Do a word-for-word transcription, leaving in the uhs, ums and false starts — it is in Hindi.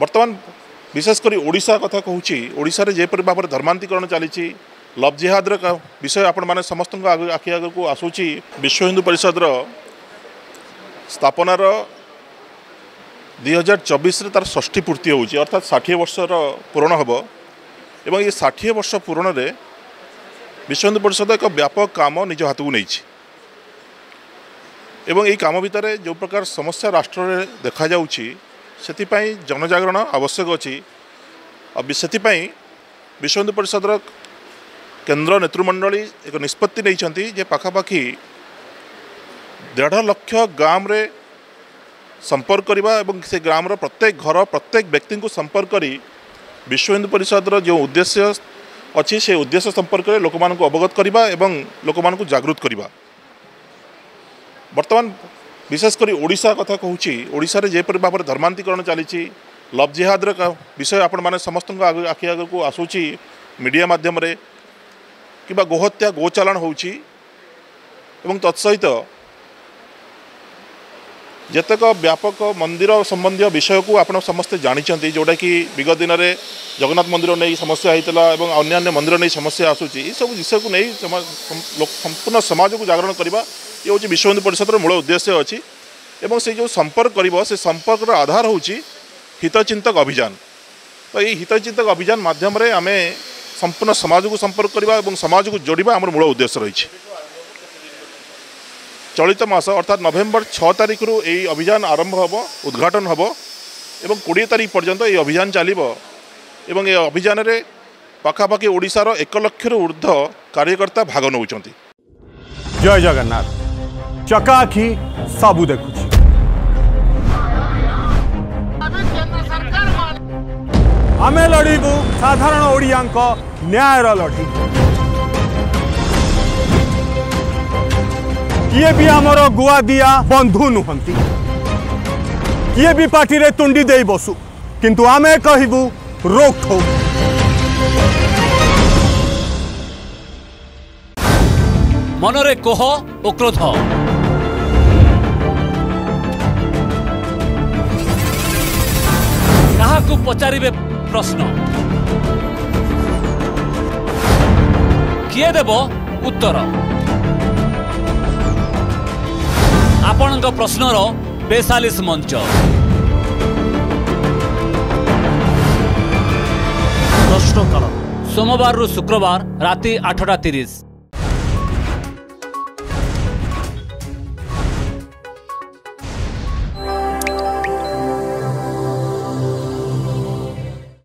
बर्तमान विशेषकर ओडिशा कथा कहूँ ओडिशा रे जेपरि भाव धर्मांतरण चली लव जिहादर विषय आपण माने समस्त आग आखि आग को आसूची विश्व हिंदू परिषद रो स्थापनार दुई हजार चौबीस तार षष्ठी पूर्ति होती अर्थात षाठी वर्षर पूरण हे एवं ये षाठी वर्ष पूरण रे विश्व हिंदू परिषद एक व्यापक काम निज हाथ को नहीं कम भितर जो प्रकार समस्या राष्ट्र रे देखा जाउची सेतिपाई जनजागरण आवश्यक अच्छी और सेतिपाई विश्व हिंदू परिषद रो केन्द्र नेतृमंडली एक निष्पत्ति नहीं जे पाखापाखी डेढ़ लक्ष ग्राम रे संपर्क करवा से ग्राम रो प्रत्येक घर प्रत्येक व्यक्ति को संपर्क करी विश्व हिंदू परिषद रो जो उद्देश्य अच्छी से उद्देश्य संपर्क रे लोक मानक अवगत करवा एवं लोक मानक जागृत करवा। वर्तमान विशेषकर ओडिशा कथा कहूँ ओडिशा रे जेपरि भाव धर्मांतरण चली लव जिहादर विषय आपण माने समस्त आग आखि आग को आसूची मीडिया माध्यम रे कि गोहत्या गोचालान होउची एवं तत्सहित जतक व्यापक मंदिर संबंधी विषय को आप समस्ते जानी जोटा कि विगत दिन में जगन्नाथ मंदिर नहीं समस्या होता और अन्य मंदिर नहीं समस्या आसूची ये सब विषय को नहीं संपूर्ण समाज को जागरण करवा ये हूँ विश्व हिंदू परिषद मूल उद्देश्य अच्छी एवं से जो संपर्क कर से संपर्क आधार हूँ हितचिंतक अभियान। तो ये हितचिंतक अभियान मध्यम आम संपूर्ण समाज को संपर्क करवा और समाज को जोड़वा आम मूल उद्देश्य रही। चलित मास अर्थात नवेम्बर छः तारिख रु यही अभियान आरंभ हम उद्घाटन हम एवं बीस तारिख पर्यंत ये अभियान चलो एवं ये अभियान रे पाखापाखी ओडिशार एक लाख रु ऊर्ध कार्यकर्ता भाग नौ। जय जगन्नाथ चकाखी सबू देखुछी आमे लड़ीबू साधारण ओडिया न्यायर लड़ी किए भी आमर गुआ दिया बंधु नुहंती किए भी पार्टी रे तुंडी दे बसु किंतु आमे कहबू रोक ठोक। मनरे कोह ओ क्रोध काहाकू पचारिबे प्रश्न किए देबो उत्तर आपणक प्रश्नर पैंतालीस मंच प्रश्नकाल सोमवार रु शुक्रवार राति आठटा तीस।